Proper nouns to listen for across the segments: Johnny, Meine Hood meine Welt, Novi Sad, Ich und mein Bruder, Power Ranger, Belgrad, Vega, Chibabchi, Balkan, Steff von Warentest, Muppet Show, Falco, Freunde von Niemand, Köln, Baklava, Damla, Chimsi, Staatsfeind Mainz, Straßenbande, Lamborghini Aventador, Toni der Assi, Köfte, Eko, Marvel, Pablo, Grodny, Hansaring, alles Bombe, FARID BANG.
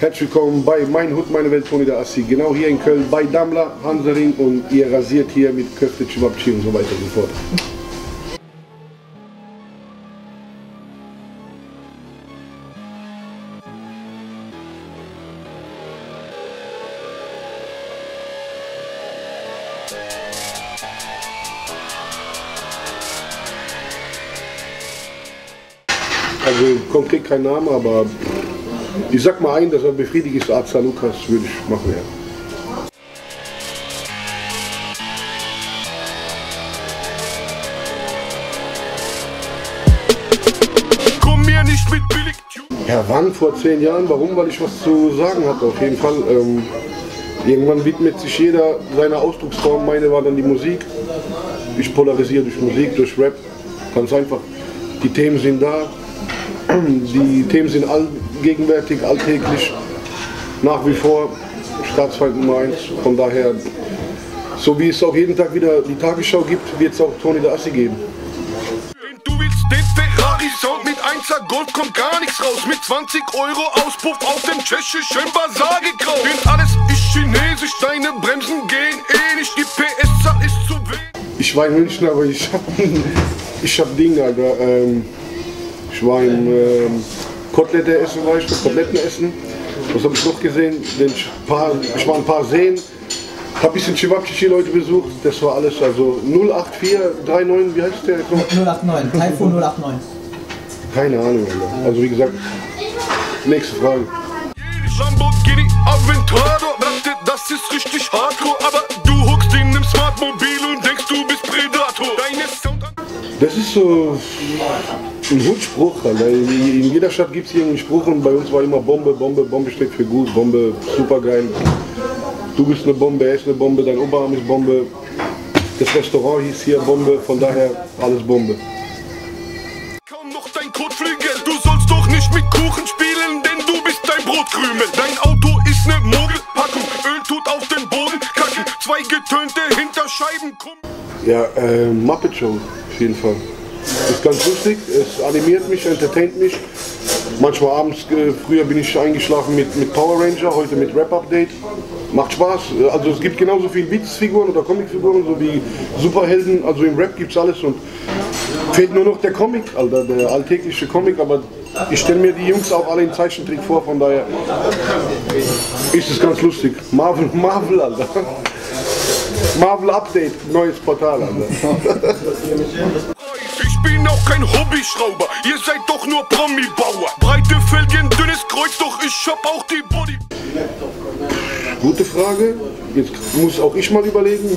Herzlich willkommen bei Meine Hood meine Welt, Toni der Assi. Genau hier in Köln bei Damla, Hansaring, und ihr rasiert hier mit Köfte, Chibabchi und so weiter und so fort. Also konkret kein Name, aber ich sag mal ein, dass er befriedigt ist, Arzt Lukas, würde ich machen, ja. Ja, wann? Vor 10 Jahren? Warum? Weil ich was zu sagen hatte, auf jeden Fall. Irgendwann widmet sich jeder seiner Ausdrucksform. Meine war dann die Musik. Ich polarisiere durch Musik, durch Rap, ganz einfach. Die Themen sind da, die Themen sind allgegenwärtig, alltäglich, nach wie vor Staatsfeind Mainz. Von daher, so wie es auch jeden Tag wieder die Tagesschau gibt, wird es auch Toni der Assi geben. Wenn du willst den Ferrari-Sound mit 1er Golf kommt gar nichts raus, mit 20 Euro Auspuff auf dem tschechischen Basar gekauft. Denn alles ist chinesisch, deine Bremsen gehen eh nicht, die PS-Zahl ist zu wenig. Ich war in München, aber ich hab Ding, Alter. Ich war im Kotelette essen, war ich, Koteletten essen. Was habe ich noch gesehen? Ich war in ein paar Seen. Hab ein bisschen Chibabchi-Leute besucht. Das war alles, also 08439, wie heißt der? 089, Taifun 089. Keine Ahnung, Alter. Also wie gesagt, nächste Frage. Lamborghini Aventador, das ist richtig hardcore, aber du hockst in einem Smartmobil und denkst, du bist Predator. Das ist so ein Hutspruch, Alter. In jeder Stadt gibt es irgendeinen Spruch und bei uns war immer Bombe, Bombe, Bombe steckt für gut, Bombe, supergeil. Du bist eine Bombe, er ist eine Bombe, dein Oberarm ist Bombe. Das Restaurant hieß hier Bombe, von daher alles Bombe. Kaum noch dein Kotflügel, du sollst doch nicht mit Kuchen spielen, denn du bist dein Brotkrümel. Dein Auto ist eine Mogelpackung, Öl tut auf den Boden kacken, zwei getönte Hinterscheiben kommen. Ja, Muppet Show. Auf jeden Fall. Ist ganz lustig, es animiert mich, entertaint mich. Manchmal abends, früher bin ich eingeschlafen mit Power Ranger, heute mit Rap-Update. Macht Spaß, also es gibt genauso viele Witzfiguren oder Comicfiguren, so wie Superhelden, also im Rap gibt's alles und fehlt nur noch der Comic, Alter, der alltägliche Comic, aber ich stelle mir die Jungs auch alle in Zeichentrick vor, von daher ist es ganz lustig. Marvel, Alter. Marvel Update, neues Portal, Alter. Ich bin auch kein Hobbyschrauber, ihr seid doch nur Promi-Bauer. Breite Felgen, dünnes Kreuz, doch ich hab auch die Body. Gute Frage, jetzt muss auch ich mal überlegen,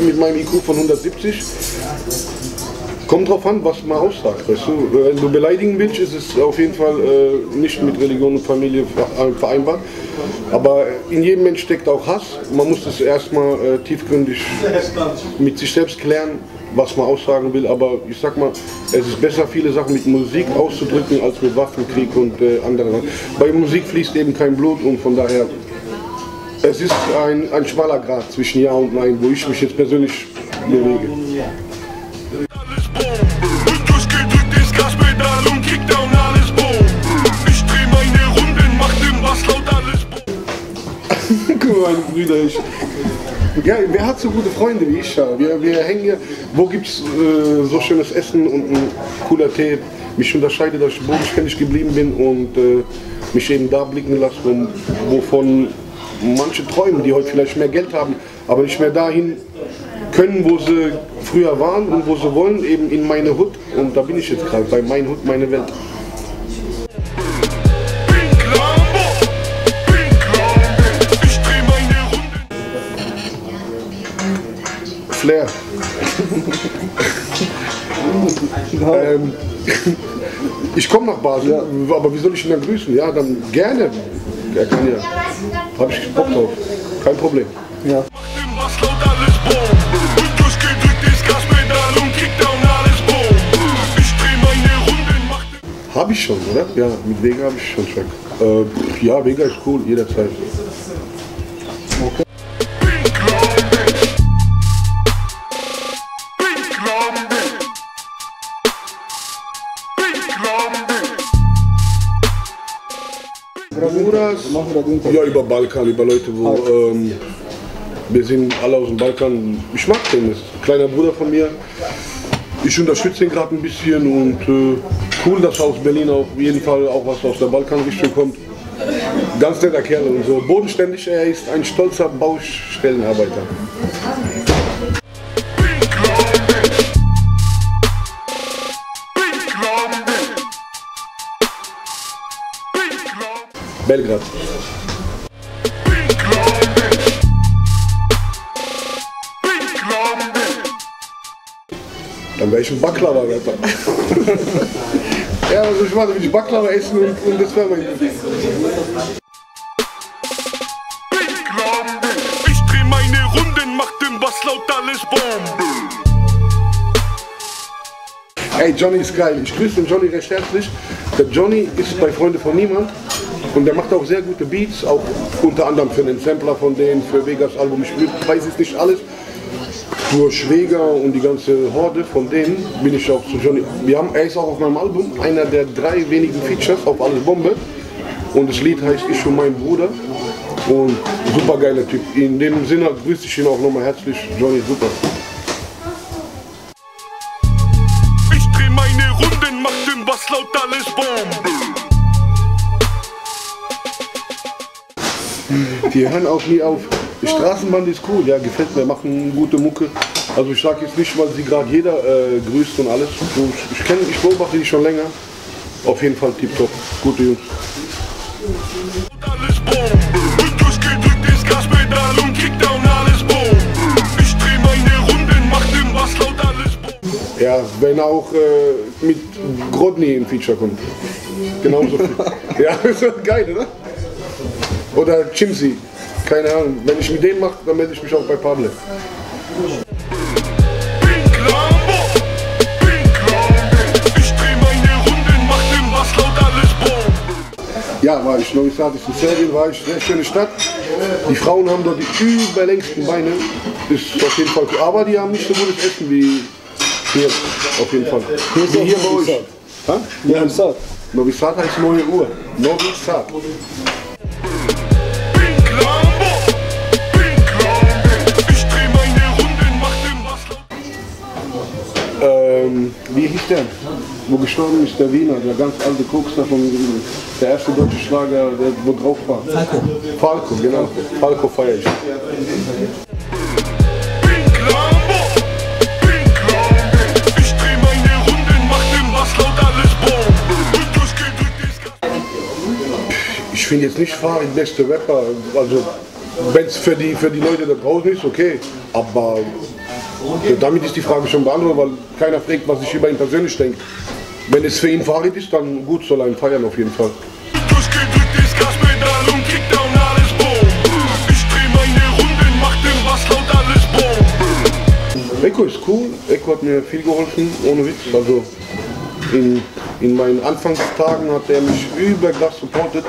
mit meinem IQ von 170. Kommt drauf an, was man aussagt, weißt du. Wenn du beleidigen willst, ist es auf jeden Fall nicht mit Religion und Familie vereinbart. Aber in jedem Mensch steckt auch Hass. Man muss das erstmal tiefgründig mit sich selbst klären, was man aussagen will. Aber ich sag mal, es ist besser, viele Sachen mit Musik auszudrücken, als mit Waffenkrieg und anderen Sachen. Bei Musik fließt eben kein Blut und von daher, es ist ein schmaler Grat zwischen Ja und Nein, wo ich mich jetzt persönlich bewege. Meine Brüder, ja, wer hat so gute Freunde wie ich? Ja? Wir hängen hier, wo gibt es so schönes Essen und ein cooler Tee? Mich unterscheidet, dass ich bodenständig geblieben bin und mich eben da blicken lassen, wovon manche träumen, die heute vielleicht mehr Geld haben, aber nicht mehr dahin können, wo sie früher waren und wo sie wollen, eben in meine Hood. Und da bin ich jetzt gerade, bei Meine Hood, meine Welt. Flair. Ich komme nach Basel, ja. Aber wie soll ich ihn dann grüßen? Ja, dann gerne. Er kann ja. Habe ich Bock drauf. Kein Problem. Ja. Habe ich schon, oder? Ja, mit Vega habe ich schon Track. Ja, Vega ist cool, jederzeit. Okay. das? Machen wir das Internet? Ja, über Balkan, über Leute, wo... wir sind alle aus dem Balkan. Ich mag den, das ist ein kleiner Bruder von mir. Ich unterstütze ihn gerade ein bisschen und cool, dass aus Berlin auf jeden Fall auch was aus der Balkanrichtung kommt. Ganz netter Kerl und so. Bodenständig, er ist ein stolzer Baustellenarbeiter. Belgrad. Dann wäre ich ein Baklava, Alter. Ja, also ich meine, wenn ich Baklava essen und das wäre mein Ding. Ich dreh meine Runden, mach den Bass laut, alles Bombe. Ey, Johnny ist geil. Ich grüße den Johnny recht herzlich. Der Johnny ist bei Freunde von Niemand. Und der macht auch sehr gute Beats, auch unter anderem für den Sampler von denen, für Vegas Album. Ich weiß jetzt nicht alles. Nur Schwäger und die ganze Horde von denen bin ich auch zu Johnny. Er ist auch auf meinem Album einer der drei wenigen Features auf Alles Bombe. Und das Lied heißt Ich und mein Bruder. Und super geiler Typ. In dem Sinne grüße ich ihn auch nochmal herzlich. Johnny, super. Ich dreh meine Runden, mach den Bass laut, alles Bombe. Die hören auch nie auf. Die Straßenbande ist cool, ja, gefällt mir, machen gute Mucke. Also ich sage jetzt nicht, weil sie gerade jeder grüßt und alles. Ich beobachte die schon länger. Auf jeden Fall tiptop, gute Jungs. Ja, wenn auch mit Grodny im Feature kommt. Genauso viel. Ja, ist geil, oder? Oder Chimsi, keine Ahnung. Wenn ich mit dem mache, dann melde ich mich auch bei Pablo. Ja, war ich. Novi Sad ist in Serbien, war ich. Sehr schöne Stadt. Die Frauen haben dort die überlängsten Beine. Ist auf jeden Fall cool. Aber die haben nicht so gutes Essen wie hier. Auf jeden Fall. Wie hier bei euch. Ja, Novi Sad. Novi Sad heißt neue Uhr. Novi Sad. Wie hieß der? Wo gestorben ist, der Wiener, der ganz alte Kokser von der erste deutsche Schlager, der wo drauf war. Falco. Falco, genau. Falco feier ich. Ich finde jetzt nicht Farid der beste Rapper, also wenn es für die Leute da draußen ist, okay, aber damit ist die Frage schon beantwortet, weil keiner fragt, was ich über ihn persönlich denke. Wenn es für ihn Fahrrad ist, dann gut, soll er ihn feiern auf jeden Fall. Eko ist cool, Eko hat mir viel geholfen, ohne Witz. Also in meinen Anfangstagen hat er mich überkrass supportet.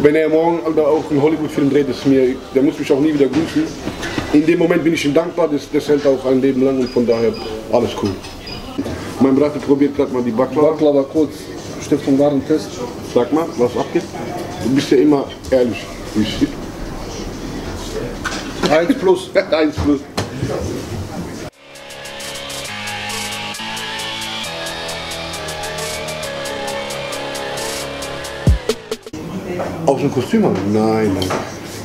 Wenn er morgen auch einen Hollywood-Film dreht, ist mir, der muss mich auch nie wieder grüßen. In dem Moment bin ich ihm dankbar, das hält auch ein Leben lang und von daher alles cool. Mein Bruder probiert gerade mal die Baklava. Baklava kurz, Steff von Warentest. Sag mal, was abgeht. Du bist ja immer ehrlich. 1+. 1+. Aus dem Kostüm haben? Nein, nein.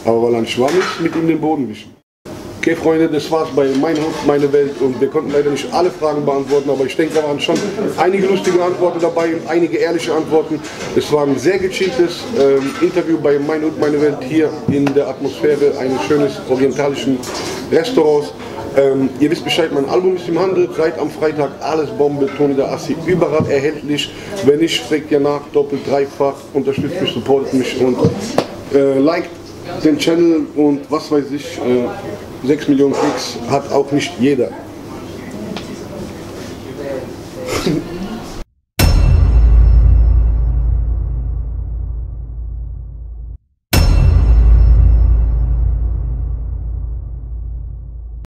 Aber weil er ein Schwamm ist, mit ihm den Boden wischen. Okay, Freunde, das war's bei Meine Hood, meine Welt und wir konnten leider nicht alle Fragen beantworten, aber ich denke, da waren schon einige lustige Antworten dabei und einige ehrliche Antworten. Es war ein sehr gechilltes Interview bei Meine Hood, meine Welt hier in der Atmosphäre eines schönen orientalischen Restaurants. Ihr wisst Bescheid, mein Album ist im Handel, seit am Freitag Alles Bombe, Toni der Assi, überall erhältlich. Wenn nicht, fragt ihr nach, doppelt, dreifach, unterstützt mich, supportet mich und liked den Channel und was weiß ich, 6 Millionen Klicks hat auch nicht jeder.